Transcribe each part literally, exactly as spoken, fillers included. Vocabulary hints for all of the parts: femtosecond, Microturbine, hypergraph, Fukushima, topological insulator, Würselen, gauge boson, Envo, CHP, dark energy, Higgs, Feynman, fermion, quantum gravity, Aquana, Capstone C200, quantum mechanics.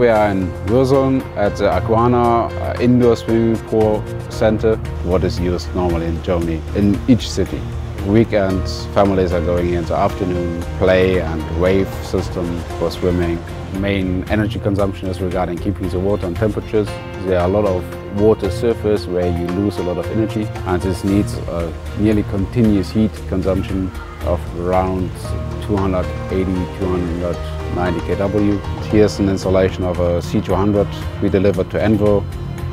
We are in Würselen at the Aquana indoor swimming pool center, what is used normally in Germany, in each city. Weekends, families are going in the afternoon, play and wave system for swimming. Main energy consumption is regarding keeping the water on temperatures. There are a lot of water surface where you lose a lot of energy, and this needs a nearly continuous heat consumption of around two hundred eighty to two hundred ninety kilowatts. Here's an installation of a C two hundred we delivered to Envo,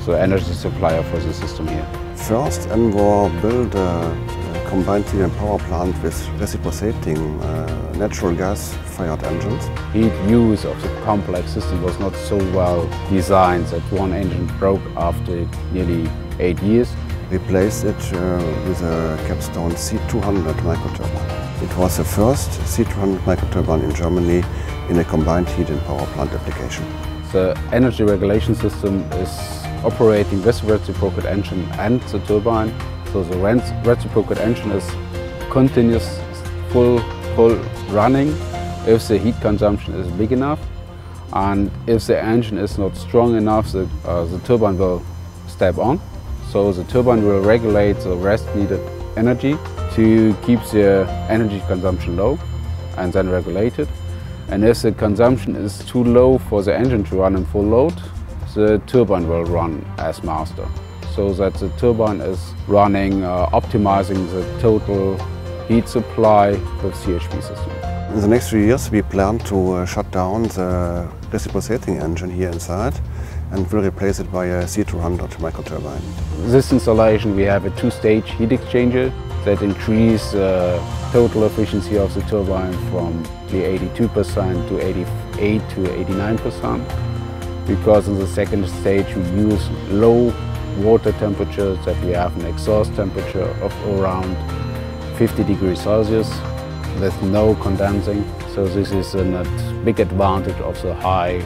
the energy supplier for the system here. First, Envo built a combined heat and power plant with reciprocating uh, natural gas-fired engines. Heat use of the complex system was not so well designed, that one engine broke after nearly eight years. Replaced it uh, with a Capstone C two hundred microturbine. It was the first C two hundred microturbine in Germany in a combined heat and power plant application. The energy regulation system is operating with reciprocating engine and the turbine. So the reciprocating engine is continuous, full, full running if the heat consumption is big enough. And if the engine is not strong enough, the, uh, the turbine will step on. So the turbine will regulate the rest needed energy to keep the energy consumption low and then regulate it. And if the consumption is too low for the engine to run in full load, the turbine will run as master. So that the turbine is running, uh, optimizing the total heat supply with C H P system. In the next few years we plan to uh, shut down the reciprocating engine here inside and will replace it by a C two hundred microturbine. This installation we have a two-stage heat exchanger that increases the uh, total efficiency of the turbine from the eighty-two percent to eighty-eight to eighty-nine percent, because in the second stage we use low water temperatures, that we have an exhaust temperature of around fifty degrees Celsius with no condensing. So this is a big advantage of the high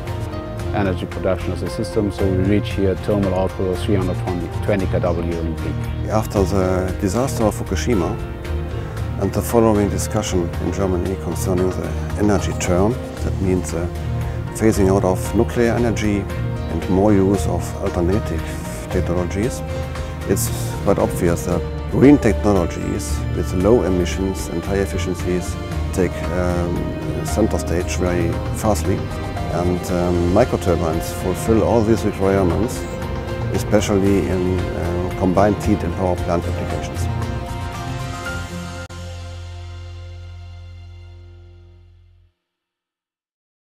energy production of the system, so we reach here thermal output of three hundred twenty kilowatts in peak. After the disaster of Fukushima and the following discussion in Germany concerning the energy term, that means the phasing out of nuclear energy and more use of alternative technologies, it's quite obvious that green technologies with low emissions and high efficiencies take um, center stage very fastly. And um, microturbines fulfill all these requirements, especially in uh, combined heat and power plant applications.